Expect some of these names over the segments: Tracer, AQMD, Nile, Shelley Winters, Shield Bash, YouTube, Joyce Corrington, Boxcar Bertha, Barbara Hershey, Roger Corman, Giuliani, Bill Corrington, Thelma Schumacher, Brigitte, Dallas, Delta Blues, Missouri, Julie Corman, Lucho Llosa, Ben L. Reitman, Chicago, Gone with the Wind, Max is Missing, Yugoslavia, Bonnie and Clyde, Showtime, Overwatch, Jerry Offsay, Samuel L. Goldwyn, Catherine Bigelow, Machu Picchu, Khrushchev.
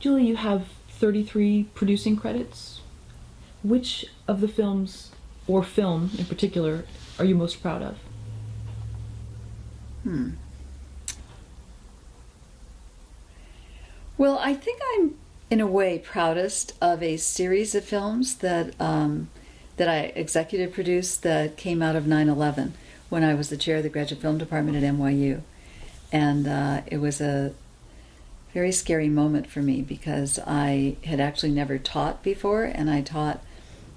Julie, you have 33 producing credits. Which of the films, or film in particular, are you most proud of? Well, I think I'm, in a way, proudest of a series of films that that I executive produced that came out of 9/11 when I was the chair of the Graduate Film Department at NYU. And it was a very scary moment for me because I had actually never taught before, and I taught,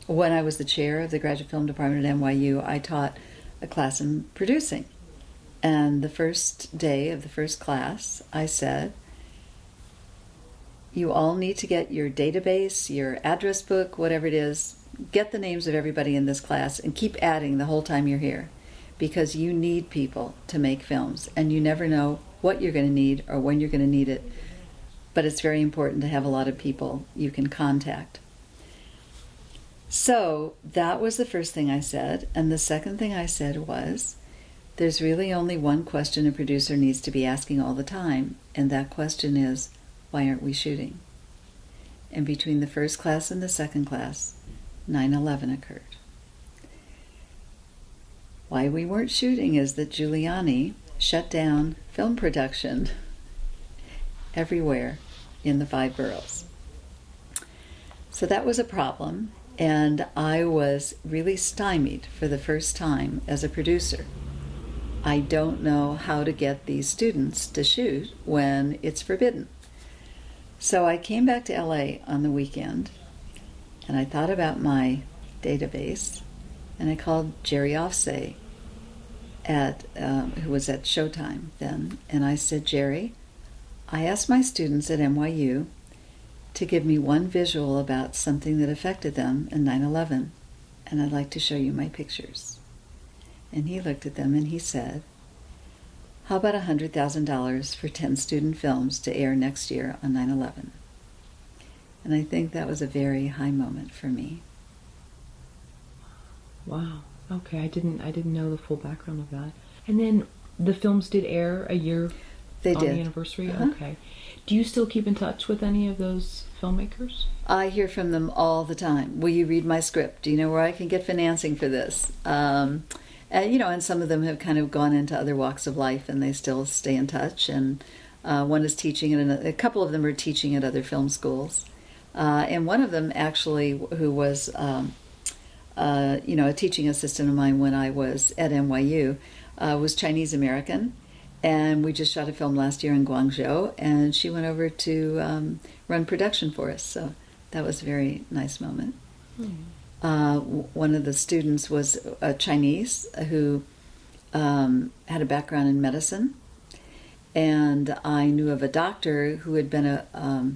when I was the chair of the Graduate Film Department at NYU, I taught a class in producing. And the first day of the first class, I said, you all need to get your database, your address book, whatever it is, get the names of everybody in this class and keep adding the whole time you're here, because you need people to make films and you never know what you're going to need or when you're going to need it. But it's very important to have a lot of people you can contact. So that was the first thing I said. And the second thing I said was, there's really only one question a producer needs to be asking all the time, and that question is, why aren't we shooting? And between the first class and the second class, 9/11 occurred. Why we weren't shooting is that Giuliani shut down film production everywhere in the 5 boroughs. So that was a problem, and I was really stymied for the first time as a producer. I don't know how to get these students to shoot when it's forbidden. So I came back to LA on the weekend, and I thought about my database, and I called Jerry Offsay, who was at Showtime then, and I said, Jerry, I asked my students at NYU to give me one visual about something that affected them in 9/11, and I'd like to show you my pictures. And he looked at them and he said, how about $100,000 for 10 student films to air next year on 9/11? And I think that was a very high moment for me. Wow. Okay, I didn't know the full background of that. And then the films did air a year on the anniversary. Okay. Do you still keep in touch with any of those filmmakers? I hear from them all the time. Will you read my script? Do you know where I can get financing for this? You know, and some of them have kind of gone into other walks of life, and they still stay in touch. And one is teaching, and a couple of them are teaching at other film schools. And one of them actually, who was, you know, a teaching assistant of mine when I was at NYU, was Chinese American, and we just shot a film last year in Guangzhou, and she went over to run production for us. So that was a very nice moment. One of the students was a Chinese who had a background in medicine, and I knew of a doctor who had been a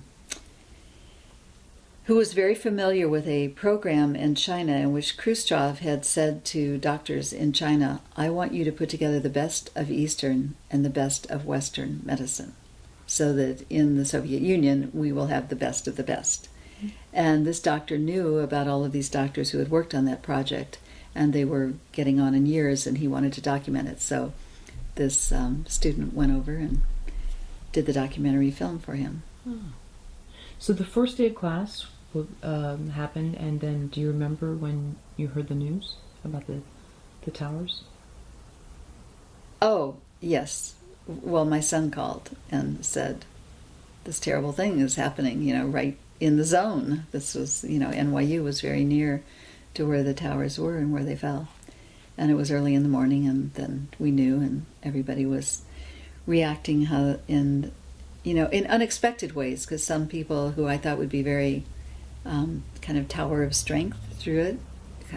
who was very familiar with a program in China in which Khrushchev had said to doctors in China, I want you to put together the best of Eastern and the best of Western medicine, so that in the Soviet Union we will have the best of the best. And this doctor knew about all of these doctors who had worked on that project, and they were getting on in years, and he wanted to document it. So this student went over and did the documentary film for him. So the first day of class happened, and then do you remember when you heard the news about the towers? Oh, yes. Well, my son called and said, this terrible thing is happening, you know, right in the zone. This was, you know, NYU was very near to where the towers were and where they fell. And it was early in the morning, and then we knew, and everybody was reacting you know, in unexpected ways, because some people who I thought would be very kind of tower of strength through it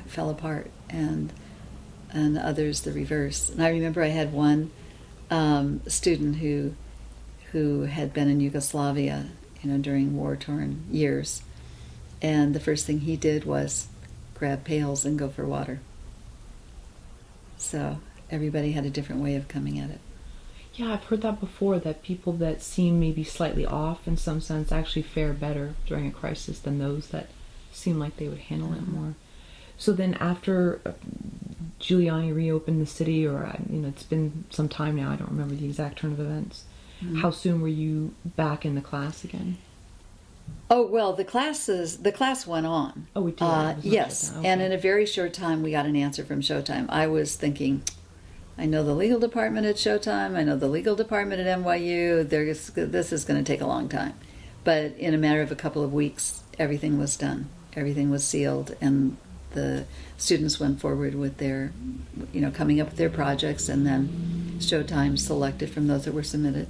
fell apart, and others the reverse. And I remember I had one student who had been in Yugoslavia, you know, during war-torn years. And the first thing he did was grab pails and go for water. So everybody had a different way of coming at it. Yeah, I've heard that before, that people that seem maybe slightly off in some sense actually fare better during a crisis than those that seem like they would handle it more. So then after Giuliani reopened the city, or, you know, it's been some time now, I don't remember the exact turn of events, how soon were you back in the class again? Oh, well, the class went on. Oh, we did? Yes, okay. And in a very short time, we got an answer from Showtime. I was thinking, I know the legal department at Showtime, I know the legal department at NYU, this is going to take a long time. But in a matter of a couple of weeks, everything was done. Everything was sealed, and the students went forward with their, coming up with their projects, and then Showtime selected from those that were submitted.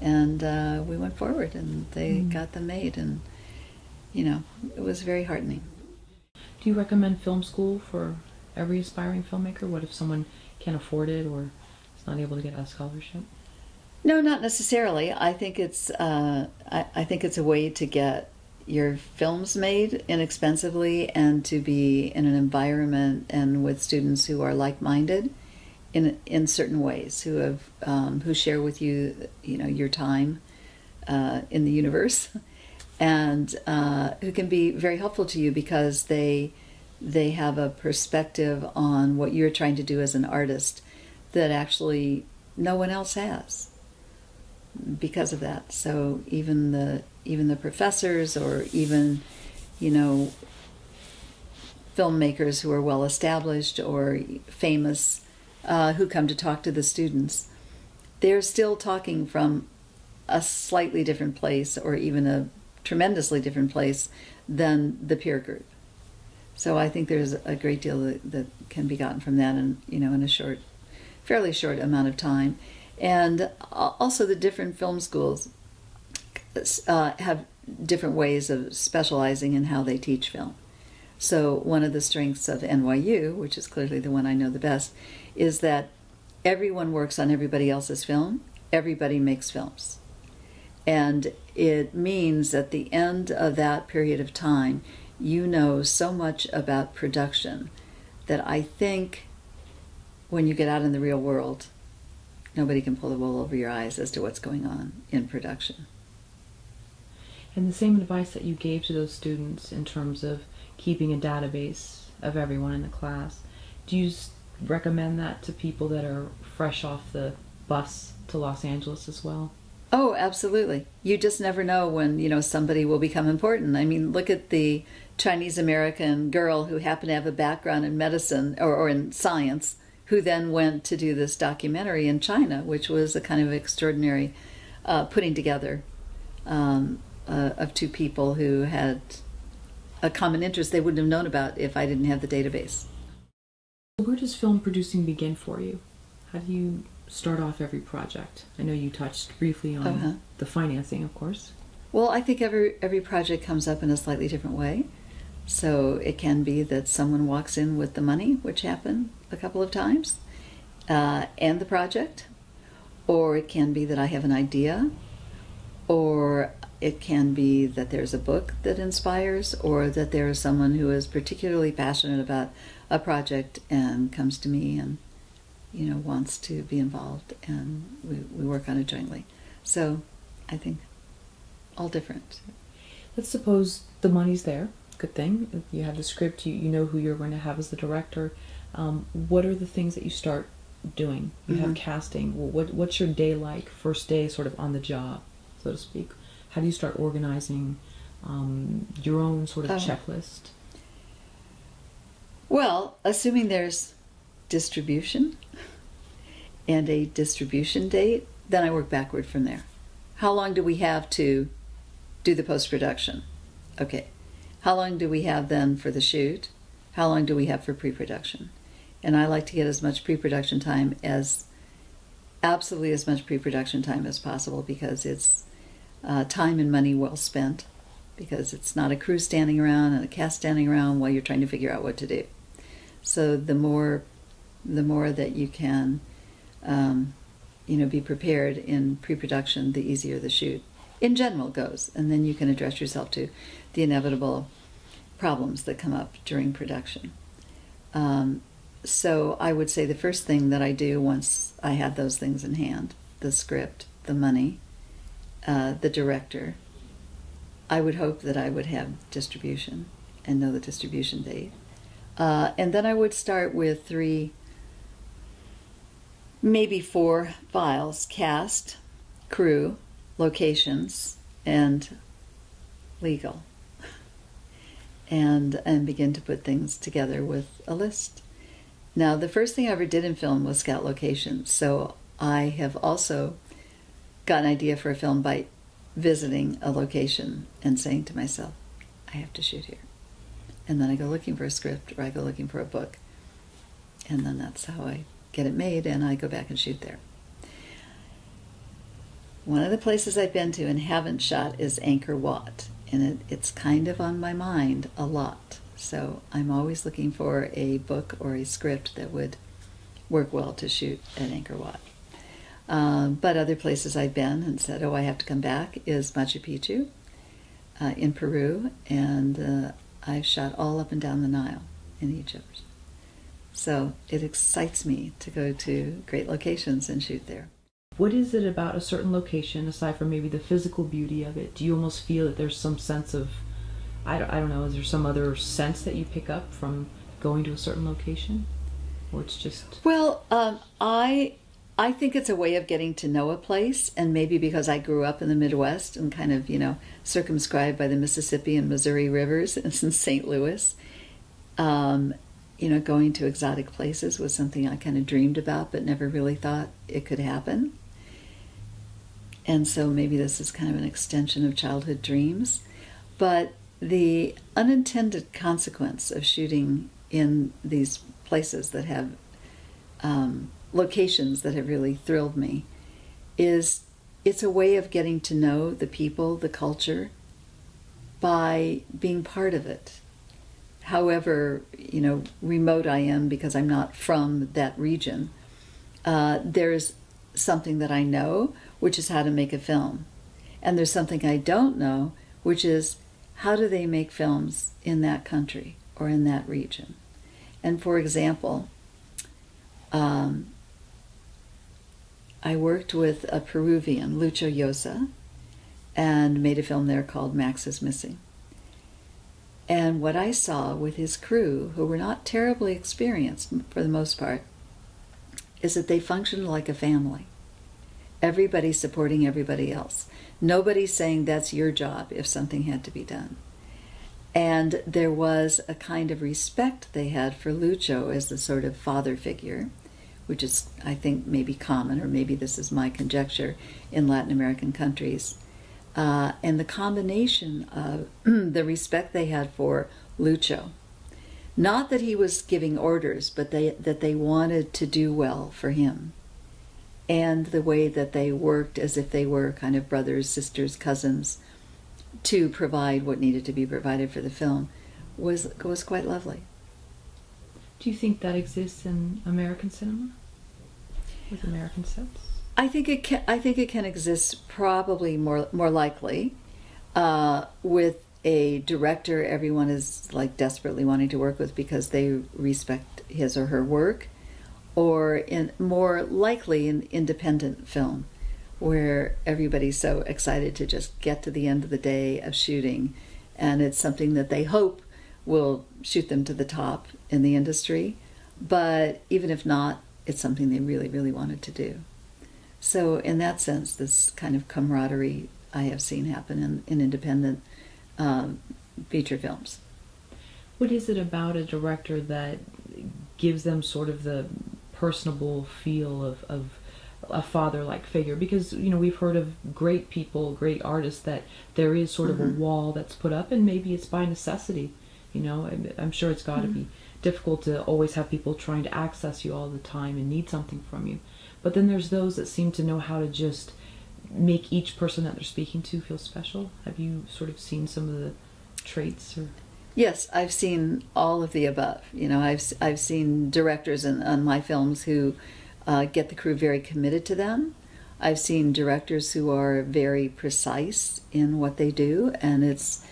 And we went forward, and they got them made, and it was very heartening. Do you recommend film school for every aspiring filmmaker? What if someone can't afford it or is not able to get a scholarship? No, not necessarily. I think it's I think it's a way to get your films made inexpensively and to be in an environment and with students who are like-minded. In certain ways, who have who share with you, your time in the universe, and who can be very helpful to you because they have a perspective on what you're trying to do as an artist that actually no one else has. Because of that, so even the professors or even filmmakers who are well established or famous. Who come to talk to the students, they're still talking from a slightly different place or even a tremendously different place than the peer group. So I think there's a great deal that can be gotten from that and in a fairly short amount of time. And also the different film schools have different ways of specializing in how they teach film. So one of the strengths of NYU, which is clearly the one I know the best, is that everyone works on everybody else's film, everybody makes films. And it means at the end of that period of time, you know so much about production that I think when you get out in the real world, nobody can pull the wool over your eyes as to what's going on in production. And the same advice that you gave to those students in terms of keeping a database of everyone in the class. Do you recommend that to people that are fresh off the bus to Los Angeles as well? Oh, absolutely. You just never know when, somebody will become important. I mean, look at the Chinese-American girl who happened to have a background in medicine or in science, who then went to do this documentary in China, which was a kind of extraordinary putting together of two people who had a common interest they wouldn't have known about if I didn't have the database. Where does film producing begin for you? How do you start off every project? I know you touched briefly on the financing, of course. Well, I think every project comes up in a slightly different way. So it can be that someone walks in with the money, which happened a couple of times, and the project. Or it can be that I have an idea, or it can be that there's a book that inspires, or that there is someone who is particularly passionate about a project and comes to me and, wants to be involved, and we work on it jointly. So I think all different. Let's suppose the money's there. Good thing. If you have the script, you know who you're going to have as the director. What are the things that you start doing? You have casting. Well, what's your day like, first day sort of on the job, so to speak? How do you start organizing your own sort of checklist? Well, assuming there's distribution and a distribution date, then I work backward from there. How long do we have to do the post-production? Okay. How long do we have then for the shoot? How long do we have for pre-production? And I like to get as much pre-production time as, absolutely as much pre-production time as possible, because it's time and money well spent, because it's not a crew standing around and a cast standing around while you're trying to figure out what to do. So the more that you can, be prepared in pre-production, the easier the shoot in general goes, and then you can address yourself to the inevitable problems that come up during production. So I would say the first thing that I do once I had those things in hand, the script, the money, the director, I would hope that I would have distribution and know the distribution date. And then I would start with 3, maybe 4 files: cast, crew, locations, and legal, and begin to put things together with a list. Now, the first thing I ever did in film was scout locations, so I have also got an idea for a film by visiting a location and saying to myself, I have to shoot here. And then I go looking for a script, or I go looking for a book, and then that's how I get it made, and I go back and shoot there. One of the places I've been to and haven't shot is Angkor Wat, and it's kind of on my mind a lot. So I'm always looking for a book or a script that would work well to shoot at Angkor Wat. But other places I've been and said, oh, I have to come back, is Machu Picchu in Peru, and I've shot all up and down the Nile in Egypt. So it excites me to go to great locations and shoot there. What is it about a certain location, aside from maybe the physical beauty of it, do you almost feel that there's some sense of, I don't know, is there some other sense that you pick up from going to a certain location? Or it's just... Well, I think it's a way of getting to know a place, and maybe because I grew up in the Midwest and kind of, you know, circumscribed by the Mississippi and Missouri rivers and St. Louis, you know, going to exotic places was something I kind of dreamed about but never really thought it could happen. And so maybe this is kind of an extension of childhood dreams. But the unintended consequence of shooting in these places that have locations that have really thrilled me is it's a way of getting to know the people, the culture, by being part of it. However, you know, remote I am because I'm not from that region, there's something that I know, which is how to make a film. And there's something I don't know, which is how do they make films in that country or in that region. And for example, I worked with a Peruvian, Lucho Llosa, and made a film there called Max is Missing. And what I saw with his crew, who were not terribly experienced for the most part, is that they functioned like a family. Everybody supporting everybody else. Nobody saying that's your job if something had to be done. And there was a kind of respect they had for Lucho as the sort of father figure, which is, I think, maybe common, or maybe this is my conjecture, in Latin American countries. And the combination of the respect they had for Lucho, not that he was giving orders, but that they wanted to do well for him, and the way that they worked as if they were kind of brothers, sisters, cousins, to provide what needed to be provided for the film, was quite lovely. Do you think that exists in American cinema, with American sets? I think it can exist, probably more likely, with a director everyone is like desperately wanting to work with because they respect his or her work, or in more likely an independent film, where everybody's so excited to just get to the end of the day of shooting, and it's something that they hope will shoot them to the top in the industry, but even if not, it's something they really, really wanted to do. So in that sense, this kind of camaraderie I have seen happen in independent feature films. What is it about a director that gives them sort of the personable feel of a father-like figure? Because, you know, we've heard of great people, great artists, that there is sort of a wall that's put up, and maybe it's by necessity. You know, I'm sure it's got to be difficult to always have people trying to access you all the time and need something from you. But then there's those that seem to know how to just make each person that they're speaking to feel special. Have you sort of seen some of the traits? Or? Yes, I've seen all of the above. You know, I've seen directors on my films who get the crew very committed to them. I've seen directors who are very precise in what they do, and it's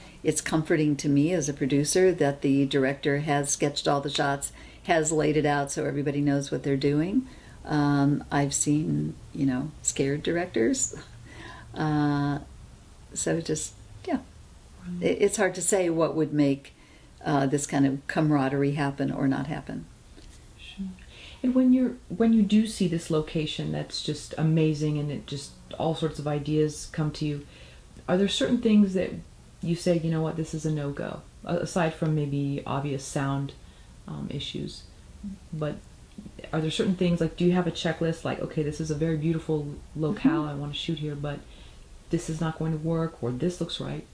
comforting to me as a producer that the director has sketched all the shots, has laid it out so everybody knows what they're doing. I've seen, you know, scared directors. So just, yeah, it's hard to say what would make this kind of camaraderie happen or not happen. Sure. And when you do see this location that's just amazing and it just all sorts of ideas come to you, are there certain things that you say, you know what, this is a no-go, aside from maybe obvious sound issues. But are there certain things, like, do you have a checklist, like, okay, this is a very beautiful locale, I want to shoot here, but this is not going to work, or this looks right?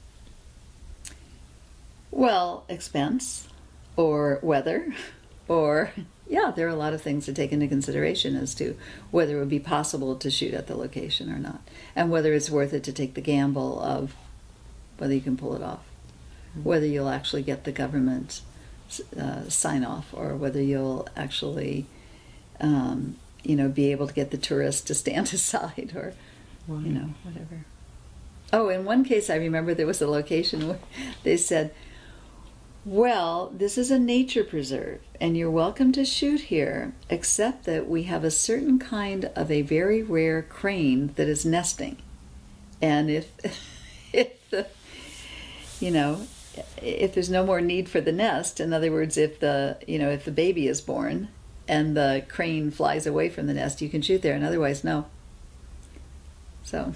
Well, expense, or weather, or, yeah, there are a lot of things to take into consideration as to whether it would be possible to shoot at the location or not, and whether it's worth it to take the gamble of whether you can pull it off, whether you'll actually get the government sign off, or whether you'll actually, you know, be able to get the tourists to stand aside, or, you know, whatever. Oh, in one case I remember there was a location where they said, well, this is a nature preserve, and you're welcome to shoot here, except that we have a certain kind of a very rare crane that is nesting. And if there's no more need for the nest, in other words, if the, you know, if the baby is born and the crane flies away from the nest, you can shoot there, and otherwise, no. So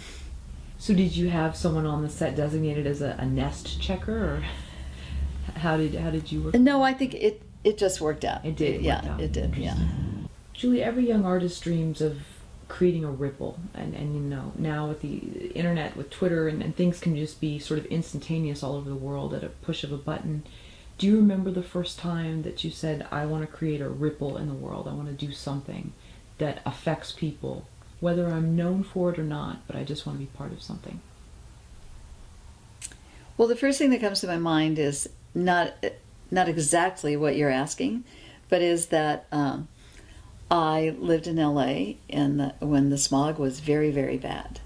did you have someone on the set designated as a nest checker, or? How did you work? No, I think it just worked out. It did. Yeah, it did. Yeah. Julie, every young artist dreams of creating a ripple, and you know, now with the internet, with Twitter, and things can just be sort of instantaneous all over the world at a push of a button. Do you remember the first time that you said, I want to create a ripple in the world, I want to do something that affects people, whether I'm known for it or not, but I just want to be part of something? Well, the first thing that comes to my mind is not exactly what you're asking, but is that I lived in LA when the smog was very, very bad.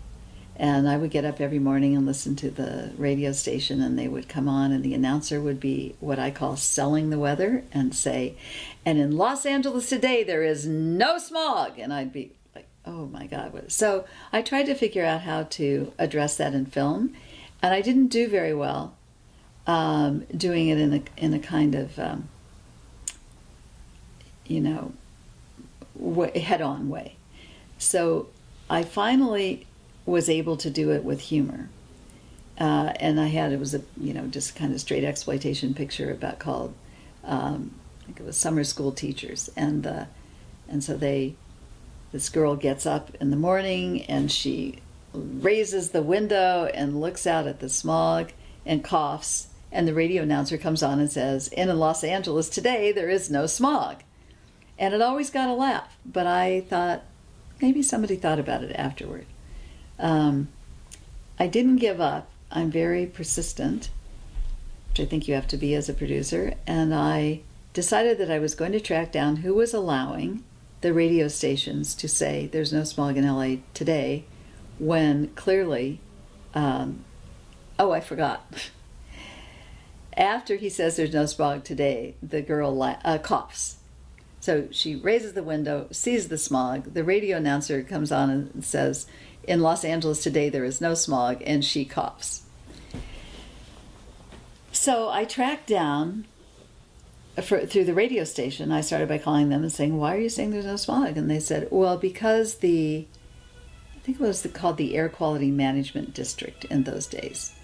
And I would get up every morning and listen to the radio station, and they would come on, and the announcer would be what I call selling the weather and say, and in Los Angeles today, there is no smog. And I'd be like, oh my God. So I tried to figure out how to address that in film, and I didn't do very well. Doing it in a kind of you know, head-on way. So I finally was able to do it with humor, and it was a, you know, just kind of straight exploitation picture called I think it was Summer School Teachers, and so this girl gets up in the morning and she raises the window and looks out at the smog and coughs. And the radio announcer comes on and says, and in Los Angeles today, there is no smog. And it always got a laugh, but I thought, maybe somebody thought about it afterward. I didn't give up. I'm very persistent, which I think you have to be as a producer. And I decided that I was going to track down who was allowing the radio stations to say there's no smog in LA today, when clearly, oh, I forgot. After he says there's no smog today, the girl coughs. So she raises the window, sees the smog. The radio announcer comes on and says, in Los Angeles today, there is no smog, and she coughs. So I tracked down through the radio station. I started by calling them and saying, why are you saying there's no smog? And they said, well, because I think it was called the Air Quality Management District in those days,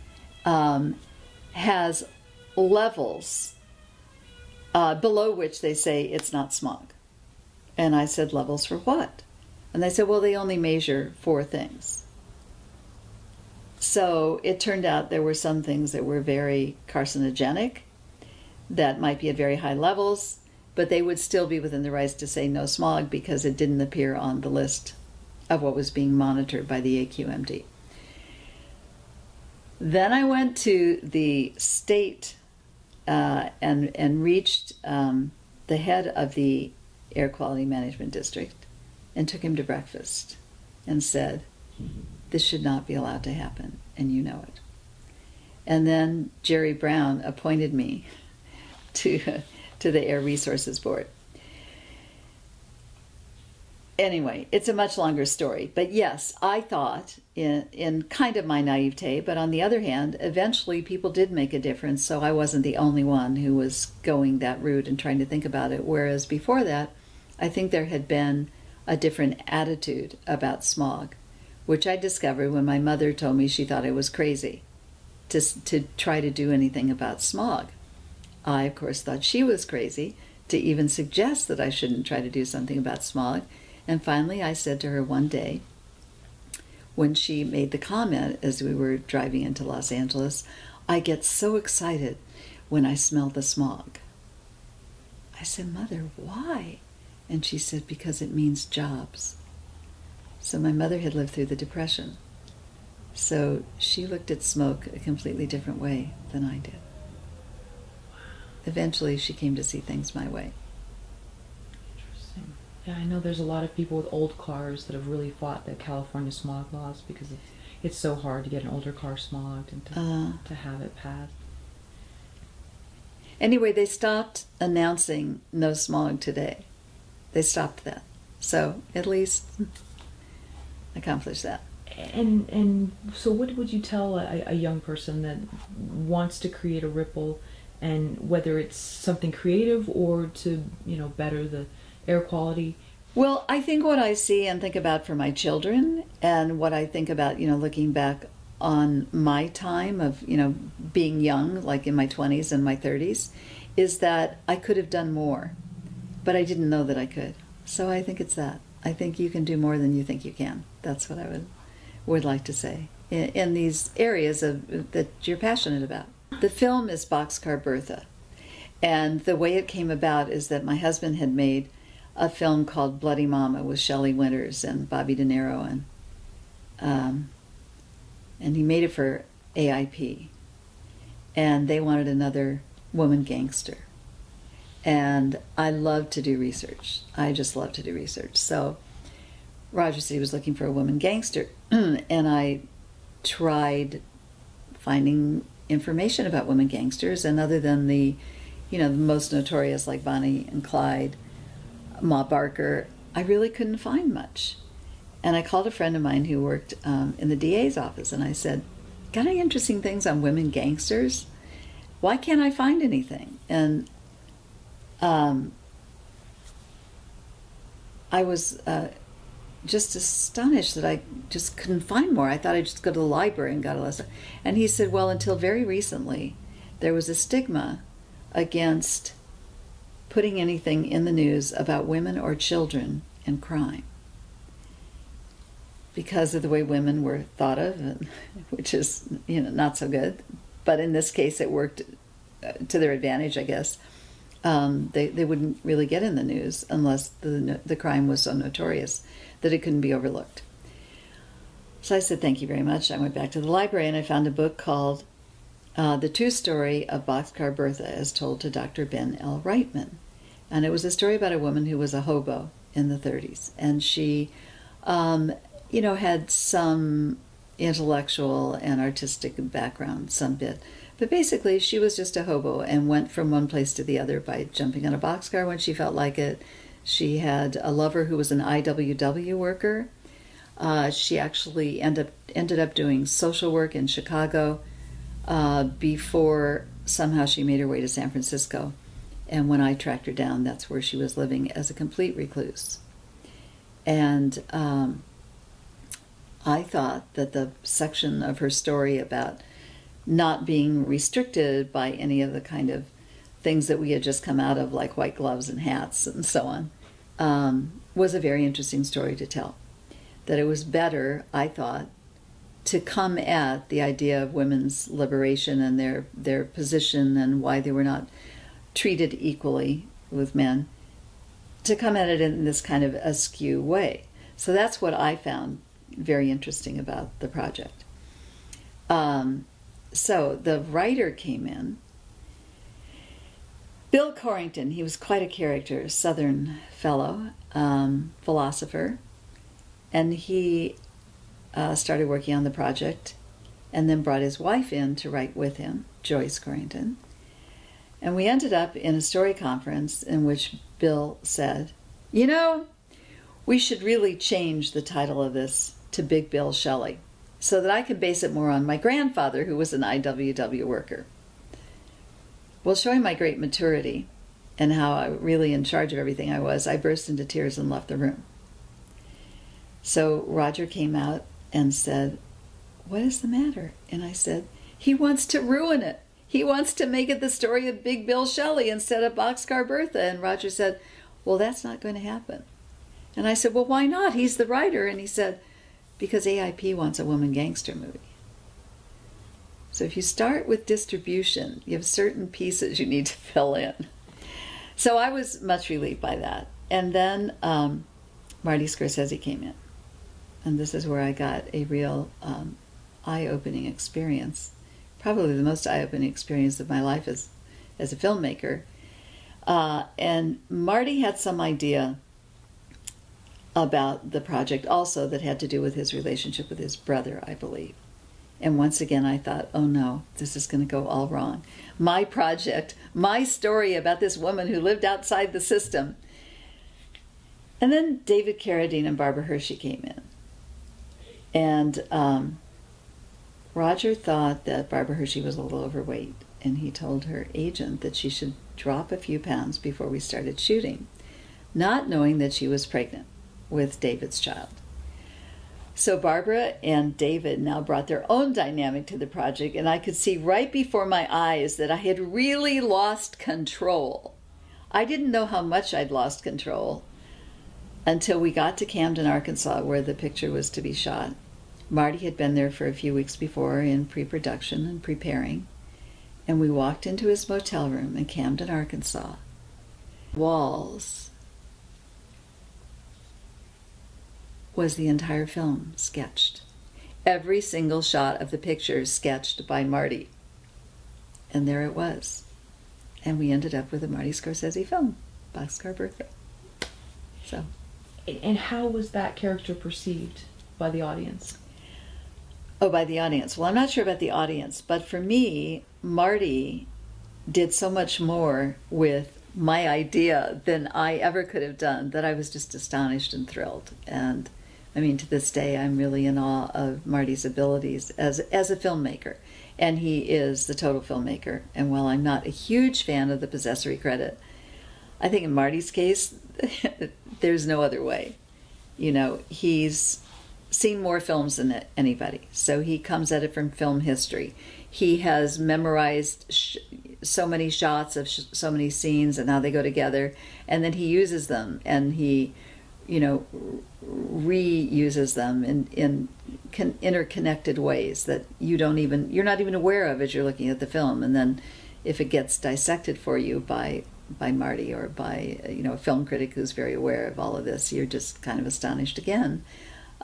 has levels below which they say it's not smog. And I said, levels for what? And they said, well, they only measure 4 things. So it turned out there were some things that were very carcinogenic that might be at very high levels, but they would still be within the rights to say no smog because it didn't appear on the list of what was being monitored by the AQMD. Then I went to the state and reached the head of the Air Quality Management District and took him to breakfast and said, this should not be allowed to happen, and you know it. And then Jerry Brown appointed me to the Air Resources Board. Anyway, it's a much longer story, but yes, I thought in kind of my naivete, but on the other hand, eventually people did make a difference, so I wasn't the only one who was going that route and trying to think about it, whereas before that, I think there had been a different attitude about smog, which I discovered when my mother told me she thought I was crazy to try to do anything about smog. I, of course, thought she was crazy to even suggest that I shouldn't try to do something about smog. And finally, I said to her one day, when she made the comment as we were driving into Los Angeles, I get so excited when I smell the smog. I said, Mother, why? And she said, because it means jobs. So my mother had lived through the Depression. So she looked at smoke a completely different way than I did. Eventually, she came to see things my way. Interesting. Yeah, I know there's a lot of people with old cars that have really fought the California smog laws because it's so hard to get an older car smogged and to have it passed. Anyway, they stopped announcing no smog today. They stopped that. So at least accomplished that. And so what would you tell a young person that wants to create a ripple, and whether it's something creative or to, you know, better the air quality? Well, I think what I see and think about for my children, and what I think about, you know, looking back on my time of, you know, being young, like in my 20s and my 30s, is that I could have done more, but I didn't know that I could. So I think it's that. I think you can do more than you think you can. That's what I would like to say in these areas that you're passionate about. The film is Boxcar Bertha, and the way it came about is that my husband had made a film called Bloody Mama with Shelley Winters and Bobby De Niro, and he made it for AIP, and they wanted another woman gangster. And I love to do research. I just love to do research. So Roger C. was looking for a woman gangster, and I tried finding information about women gangsters, and other than the, you know, the most notorious like Bonnie and Clyde, Ma Barker, I really couldn't find much. And I called a friend of mine who worked in the DA's office, and I said, got any interesting things on women gangsters? Why can't I find anything? And I was just astonished that I just couldn't find more. I thought I'd just go to the library and got a lesson. And he said, well, until very recently, there was a stigma against putting anything in the news about women or children and crime because of the way women were thought of, and, which is, you know, not so good. But in this case, it worked to their advantage, I guess. They wouldn't really get in the news unless the crime was so notorious that it couldn't be overlooked. So I said, thank you very much. I went back to the library and I found a book called The True Story of Boxcar Bertha as Told to Dr. Ben L. Reitman. And it was a story about a woman who was a hobo in the 30s. And she, you know, had some intellectual and artistic background, some bit. But basically, she was just a hobo and went from one place to the other by jumping on a boxcar when she felt like it. She had a lover who was an IWW worker. She actually ended up doing social work in Chicago before somehow she made her way to San Francisco. And when I tracked her down, that's where she was living as a complete recluse. And I thought that the section of her story about not being restricted by any of the kind of things that we had just come out of, like white gloves and hats and so on, was a very interesting story to tell. That it was better, I thought, to come at the idea of women's liberation and their position and why they were not treated equally with men, to come at it in this kind of askew way. So that's what I found very interesting about the project. So the writer came in, Bill Corrington. He was quite a character, Southern fellow, philosopher, and he started working on the project and then brought his wife in to write with him, Joyce Corrington. And we ended up in a story conference in which Bill said, you know, we should really change the title of this to Big Bill Shelley, so that I could base it more on my grandfather, who was an IWW worker. Well, showing my great maturity and how I really in charge of everything I was, I burst into tears and left the room. So Roger came out and said, what is the matter? And I said, He wants to ruin it. He wants to make it the story of Big Bill Shelley instead of Boxcar Bertha. And Roger said, well, that's not going to happen. And I said, well, why not? He's the writer. And he said, because AIP wants a woman gangster movie. So if you start with distribution, you have certain pieces you need to fill in. So I was much relieved by that. And then Marty Scorsese came in. And this is where I got a real eye-opening experience. Probably the most eye-opening experience of my life as a filmmaker. And Marty had some idea about the project also that had to do with his relationship with his brother, I believe. And once again, I thought, oh no, this is going to go all wrong. My project, my story about this woman who lived outside the system. And then David Carradine and Barbara Hershey came in. And Roger thought that Barbara Hershey was a little overweight, and he told her agent that she should drop a few pounds before we started shooting, not knowing that she was pregnant with David's child. So Barbara and David now brought their own dynamic to the project, and I could see right before my eyes that I had really lost control. I didn't know how much I'd lost control until we got to Camden, Arkansas, where the picture was to be shot. Marty had been there for a few weeks before in pre-production and preparing, and we walked into his motel room in Camden, Arkansas. Walls was the entire film sketched. Every single shot of the picture sketched by Marty. And there it was. And we ended up with a Marty Scorsese film, Boxcar Bertha. So. And how was that character perceived by the audience? Oh, by the audience. Well, I'm not sure about the audience, but for me, Marty did so much more with my idea than I ever could have done that I was just astonished and thrilled. And I mean, to this day, I'm really in awe of Marty's abilities as a filmmaker. And he is the total filmmaker. And while I'm not a huge fan of the possessory credit, I think in Marty's case, there's no other way. You know, he's seen more films than anybody, so he comes at it from film history. He has memorized so many shots of so many scenes and how they go together, and then he uses them, and he, you know, reuses them in interconnected ways that you don't even, you're not even aware of as you're looking at the film. And then if it gets dissected for you by Marty or by, you know, a film critic who's very aware of all of this, you're just kind of astonished again.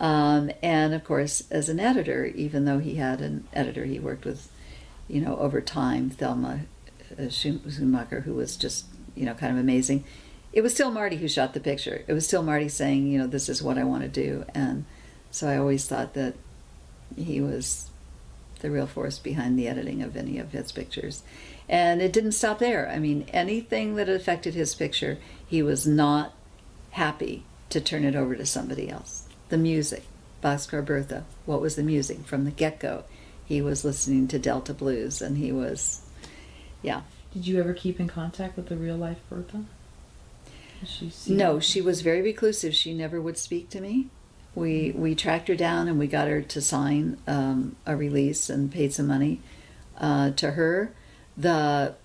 And of course, as an editor, even though he had an editor he worked with, you know, over time, Thelma Schumacher, who was just, you know, kind of amazing, it was still Marty who shot the picture. It was still Marty saying, you know, this is what I want to do. And so I always thought that he was the real force behind the editing of any of his pictures. And it didn't stop there. I mean, anything that affected his picture, he was not happy to turn it over to somebody else. The music, Boxcar Bertha, what was the music? From the get-go, he was listening to Delta Blues, and he was, yeah. Did you ever keep in contact with the real-life Bertha? No, she was very reclusive. She never would speak to me. We tracked her down, and we got her to sign a release and paid some money to her. The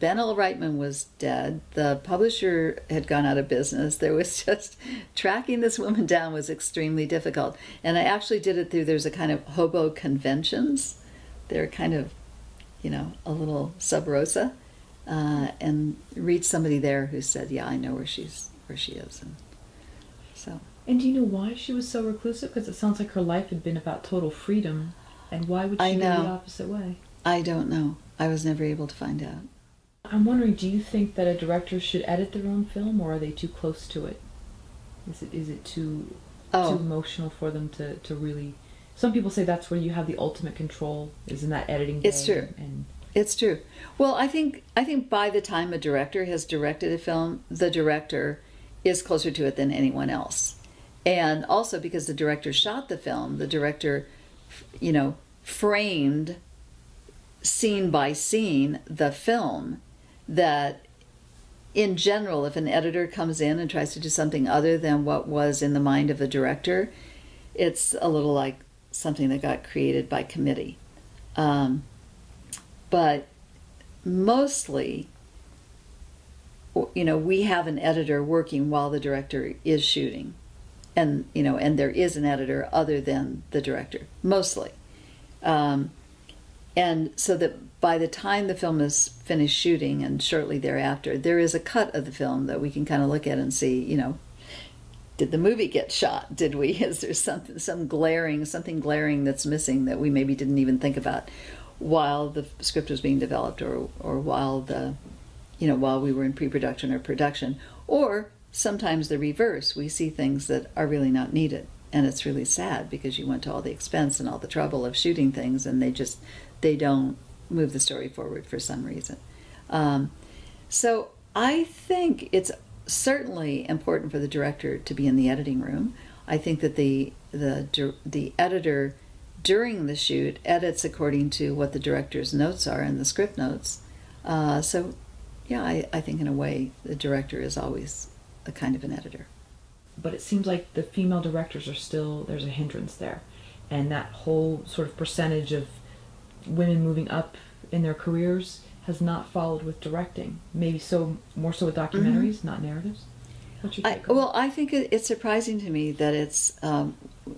Ben L. Reitman was dead. The publisher had gone out of business. There was just, tracking this woman down was extremely difficult. And I actually did it through, there's a kind of hobo conventions. They're kind of, you know, a little sub rosa. And reached somebody there who said, yeah, I know where she is. And so. And do you know why she was so reclusive? Because it sounds like her life had been about total freedom. And why would she go the opposite way? I don't know. I was never able to find out. I'm wondering, do you think that a director should edit their own film, or are they too close to it? Is it too emotional for them to really? Some people say that's where you have the ultimate control, is in that editing. It's true. And it's true. Well, I think by the time a director has directed a film, the director is closer to it than anyone else, and also because the director shot the film, the director, you know, framed, scene by scene, the film, that in general, if an editor comes in and tries to do something other than what was in the mind of the director, it's a little like something that got created by committee. But mostly, you know, we have an editor working while the director is shooting, and, you know, and there is an editor other than the director, mostly. And so that by the time the film is finished shooting and shortly thereafter, there is a cut of the film that we can kind of look at and see, you know, did the movie get shot? Did we? Is there something glaring that's missing that we maybe didn't even think about while the script was being developed, or while the, you know, while we were in pre-production or production? Or sometimes the reverse. We see things that are really not needed, and it's really sad because you went to all the expense and all the trouble of shooting things, and they don't move the story forward for some reason. So I think it's certainly important for the director to be in the editing room. I think that the editor during the shoot edits according to what the director's notes are and the script notes. So yeah, I think in a way the director is always a kind of an editor. But it seems like the female directors are still, there's a hindrance there. And that whole sort of percentage of women moving up in their careers has not followed with directing. Maybe so, more so with documentaries, not narratives. What's your take on? Well, I think it's surprising to me that it's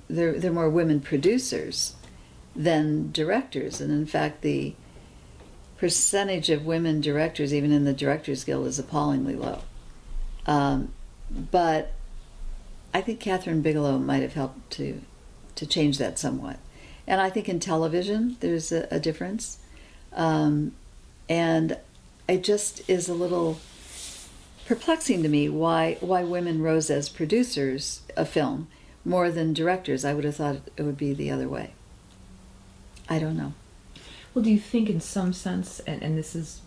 there are more women producers than directors, and in fact, the percentage of women directors, even in the Directors Guild, is appallingly low. But I think Catherine Bigelow might have helped to change that somewhat, and I think in television there's a difference. And it just is a little perplexing to me why women rose as producers of film more than directors. I would have thought it would be the other way. I don't know. Well, do you think in some sense, and this is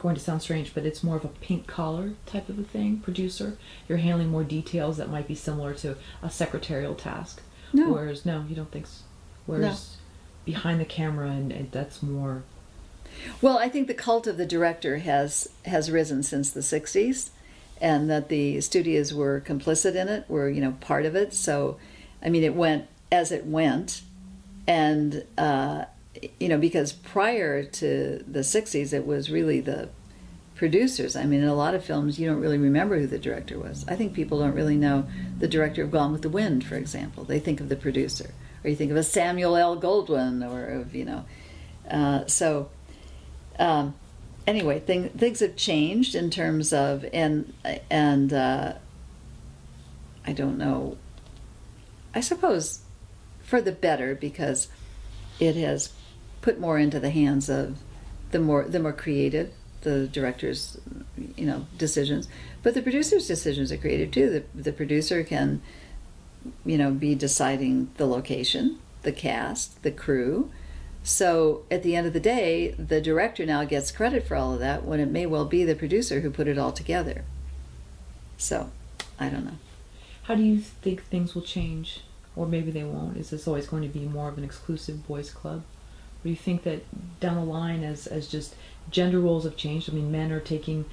going to sound strange, but it's more of a pink collar type of a thing, producer? You're handling more details that might be similar to a secretarial task. No. Whereas, no, you don't think so. Whereas no. Behind the camera, and that's more... Well, I think the cult of the director has risen since the 60s, and that the studios were complicit in it, were, you know, part of it. So, I mean, it went as it went, and, you know, because prior to the 60s, it was really the producers. I mean, in a lot of films, you don't really remember who the director was. I think people don't really know the director of Gone with the Wind, for example. They think of the producer, or you think of a Samuel L. Goldwyn, or of, you know, so... anyway, things have changed in terms of, and I don't know, I suppose for the better, because it has put more into the hands of the more creative, the director's, you know, decisions. But the producer's decisions are creative too. The producer can, you know, be deciding the location, the cast, the crew. So at the end of the day, the director now gets credit for all of that when it may well be the producer who put it all together. So, I don't know. How do you think things will change? Or maybe they won't. Is this always going to be more of an exclusive boys club? Or do you think that down the line, as just gender roles have changed? I mean, men are taking,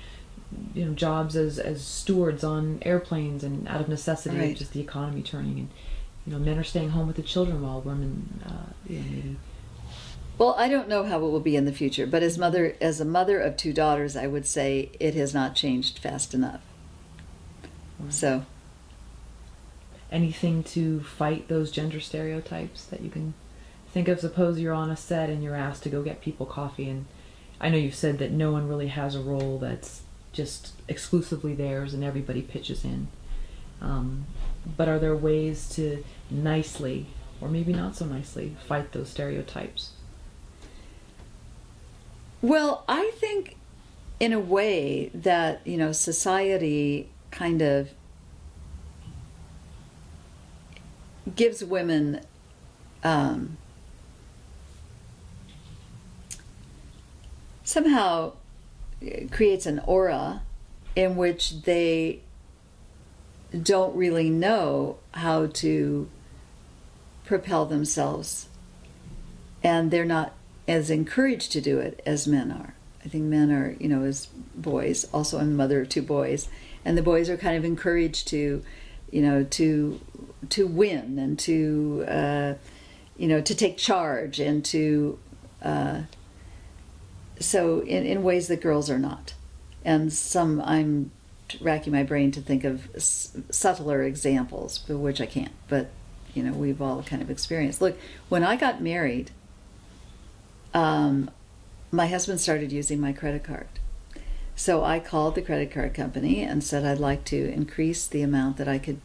you know, jobs as stewards on airplanes, and out of necessity, right, just the economy turning. And, you know, men are staying home with the children while women, you know, maybe... Well, I don't know how it will be in the future, but as a mother of 2 daughters, I would say it has not changed fast enough. Right. So, anything to fight those gender stereotypes that you can think of? Suppose you're on a set and you're asked to go get people coffee, and I know you've said that no one really has a role that's just exclusively theirs and everybody pitches in. But are there ways to nicely, or maybe not so nicely, fight those stereotypes? Well, I think in a way that, you know, society kind of gives women somehow creates an aura in which they don't really know how to propel themselves, and they're not as encouraged to do it as men are. I think men are, you know, as boys, also I'm a mother of 2 boys, and the boys are kind of encouraged to, you know, to win, and to, you know, to take charge, and to So in ways that girls are not. And some I'm racking my brain to think of subtler examples, but which I can't. But, you know, we've all kind of experienced. Look, when I got married, my husband started using my credit card. So I called the credit card company and said I'd like to increase the amount that I could,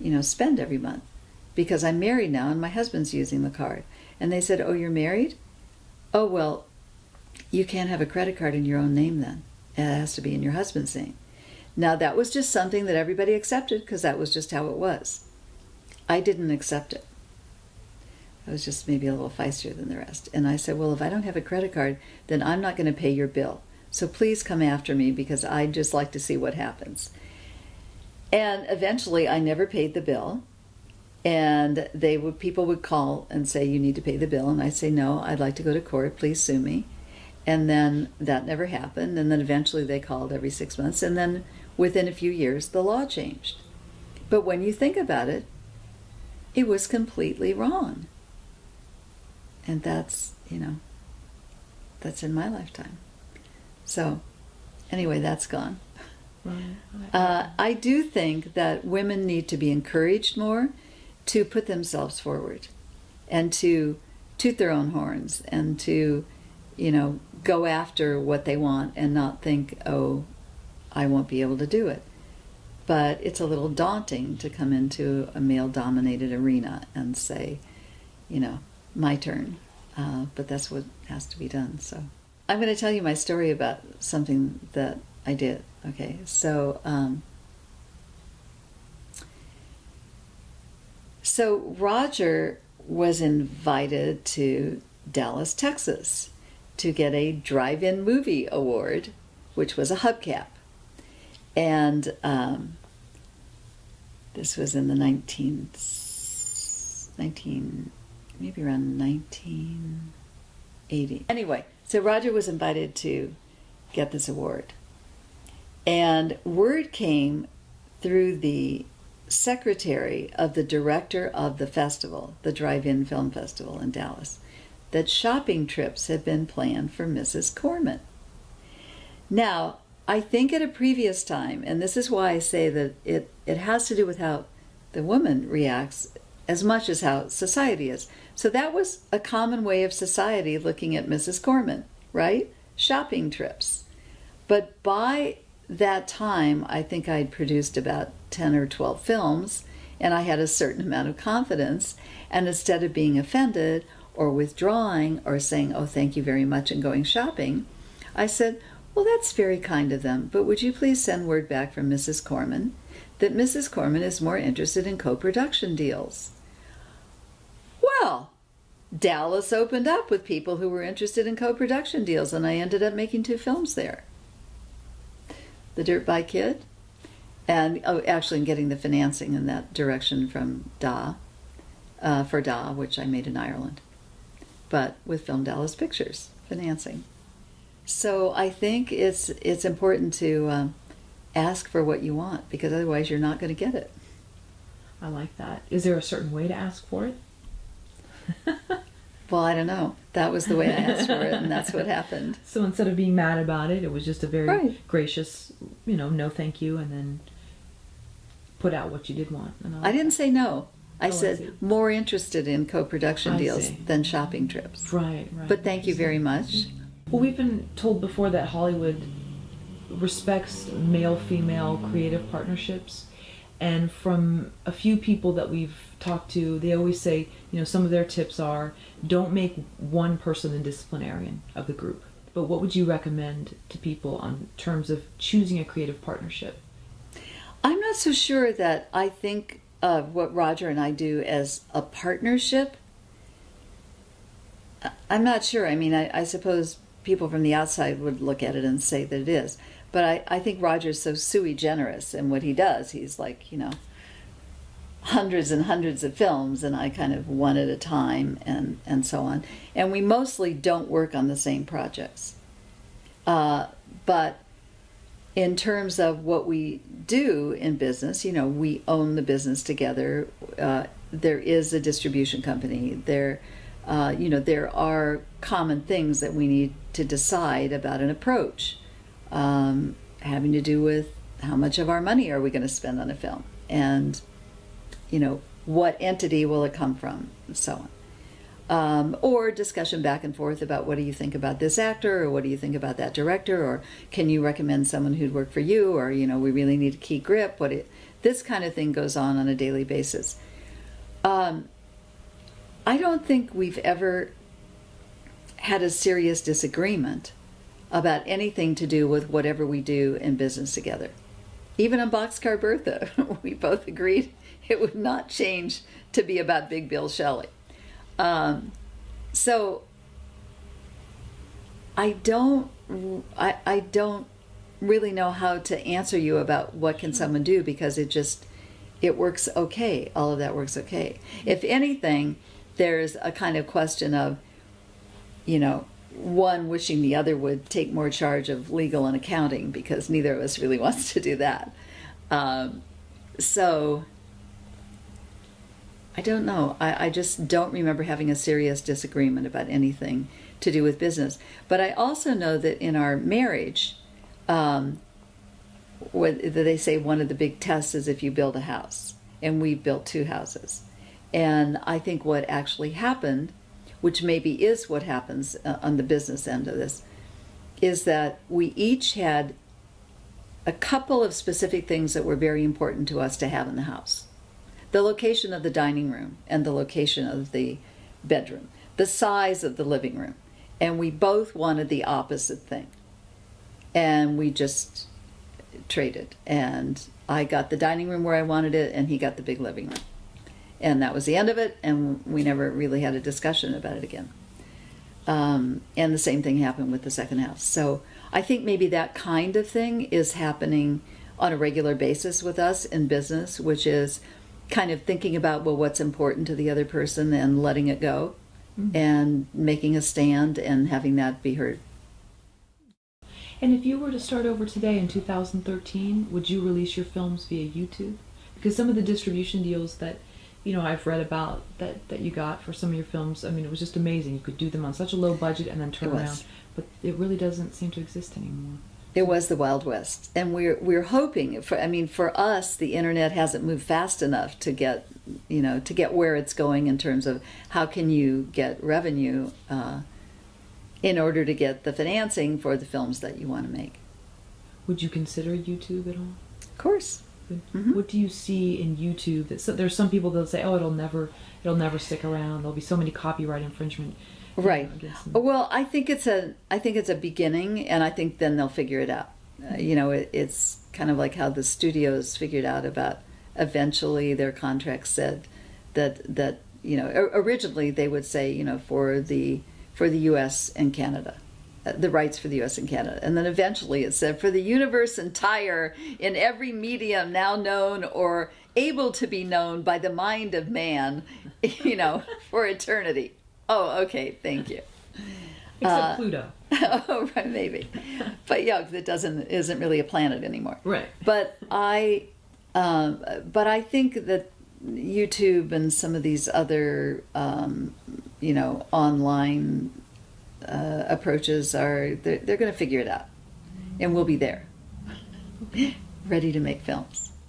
you know, spend every month, because I'm married now and my husband's using the card. And they said, "Oh, you're married? Oh, well, you can't have a credit card in your own name then. It has to be in your husband's name." Now, that was just something that everybody accepted because that was just how it was. I didn't accept it. I was just maybe a little feistier than the rest. And I said, "Well, if I don't have a credit card, then I'm not going to pay your bill. So please come after me because I'd just like to see what happens." And eventually I never paid the bill. And they would, people would call and say, "You need to pay the bill." And I'd say, "No, I'd like to go to court. Please sue me." And then that never happened. And then eventually they called every 6 months. And then within a few years, the law changed. But when you think about it, it was completely wrong. And that's, you know, that's in my lifetime. So anyway, that's gone. I do think that women need to be encouraged more to put themselves forward and to toot their own horns and to, you know, go after what they want and not think, "Oh, I won't be able to do it." But it's a little daunting to come into a male-dominated arena and say, you know, "My turn." But that's what has to be done, so. I'm going to tell you my story about something that I did. Okay, so Roger was invited to Dallas, Texas, to get a drive-in movie award, which was a hubcap, and this was in the 1980. Anyway. So Roger was invited to get this award. And word came through the secretary of the director of the festival, the Drive-In Film Festival in Dallas, that shopping trips had been planned for Mrs. Corman. Now, I think at a previous time, and this is why I say that it has to do with how the woman reacts as much as how society is. So that was a common way of society looking at Mrs. Corman, right? Shopping trips. But by that time, I think I'd produced about 10 or 12 films, and I had a certain amount of confidence. And instead of being offended or withdrawing or saying, "Oh, thank you very much," and going shopping, I said, "Well, that's very kind of them, but would you please send word back from Mrs. Corman that Mrs. Corman is more interested in co-production deals?" Well, Dallas opened up with people who were interested in co-production deals, and I ended up making 2 films there. The Dirt Bike Kid, and actually getting the financing in that direction from DA, which I made in Ireland, but with Film Dallas Pictures financing. So I think it's important to ask for what you want, because otherwise you're not going to get it. I like that. Is there a certain way to ask for it? Well, I don't know. That was the way I asked for it, and that's what happened. So instead of being mad about it, it was just a very gracious, you know, "No, thank you," and then put out what you did want. And I didn't say no. I said more interested in co-production deals than shopping trips. Right, right. But thank you very much. Well, we've been told before that Hollywood respects male-female creative partnerships. And from a few people that we've talked to, they always say, you know, some of their tips are, don't make one person the disciplinarian of the group. But what would you recommend to people on terms of choosing a creative partnership? I'm not so sure that I think of what Roger and I do as a partnership. I'm not sure. I mean, I suppose people from the outside would look at it and say that it is. But I think Roger's so sui generis in what he does. He's like, you know, hundreds and hundreds of films, and I kind of one at a time and so on. And we mostly don't work on the same projects. But in terms of what we do in business, you know, we own the business together. There is a distribution company. There you know, there are common things that we need to decide about an approach, having to do with how much of our money are we going to spend on a film, and, you know, what entity will it come from, and so on. Or discussion back and forth about what do you think about this actor, or what do you think about that director, or can you recommend someone who'd work for you, or, you know, we really need a key grip. This kind of thing goes on a daily basis. I don't think we've ever had a serious disagreement about anything to do with whatever we do in business together. Even on Boxcar Bertha, we both agreed it would not change to be about Big Bill Shelley. So I don't really know how to answer you about what can someone do, because it just, it works okay. All of that works okay. If anything, there's a kind of question of, you know, one wishing the other would take more charge of legal and accounting, because neither of us really wants to do that. So I don't know. I just don't remember having a serious disagreement about anything to do with business. But I also know that in our marriage, they say one of the big tests is if you build a house. And we built two houses. And I think what actually happened, which maybe is what happens on the business end of this, is that we each had a couple of specific things that were very important to us to have in the house. The location of the dining room and the location of the bedroom, the size of the living room, and we both wanted the opposite thing, and we just traded, and I got the dining room where I wanted it, and he got the big living room, and that was the end of it, and we never really had a discussion about it again. And the same thing happened with the second house. So I think maybe that kind of thing is happening on a regular basis with us in business, which is kind of thinking about, well, what's important to the other person and letting it go, mm-hmm. and making a stand and having that be heard. And if you were to start over today in 2013, would you release your films via YouTube? Because some of the distribution deals that, you know, I've read about that you got for some of your films, I mean, it was just amazing. You could do them on such a low budget and then turn around. But it really doesn't seem to exist anymore. It was the Wild West, and we're hoping for. I mean, for us, the internet hasn't moved fast enough to get, you know, to get where it's going in terms of how can you get revenue in order to get the financing for the films that you want to make. Would you consider YouTube at all? Of course. Mm-hmm. What do you see in YouTube? There's some people that'll say, "Oh, it'll never stick around. There'll be so many copyright infringement." Right. Well, I think it's a beginning, and I think then they'll figure it out. You know, it's kind of like how the studios figured out about eventually their contract said that you know, originally they would say, you know, for the U.S. and Canada, the rights for the U.S. and Canada, and then eventually it said for the universe entire in every medium now known or able to be known by the mind of man, you know, for eternity. Oh, okay, thank you. Except Pluto. Oh, right, maybe. But yeah, that isn't really a planet anymore. Right. But I think that YouTube and some of these other, you know, online approaches they're going to figure it out, and we'll be there, ready to make films.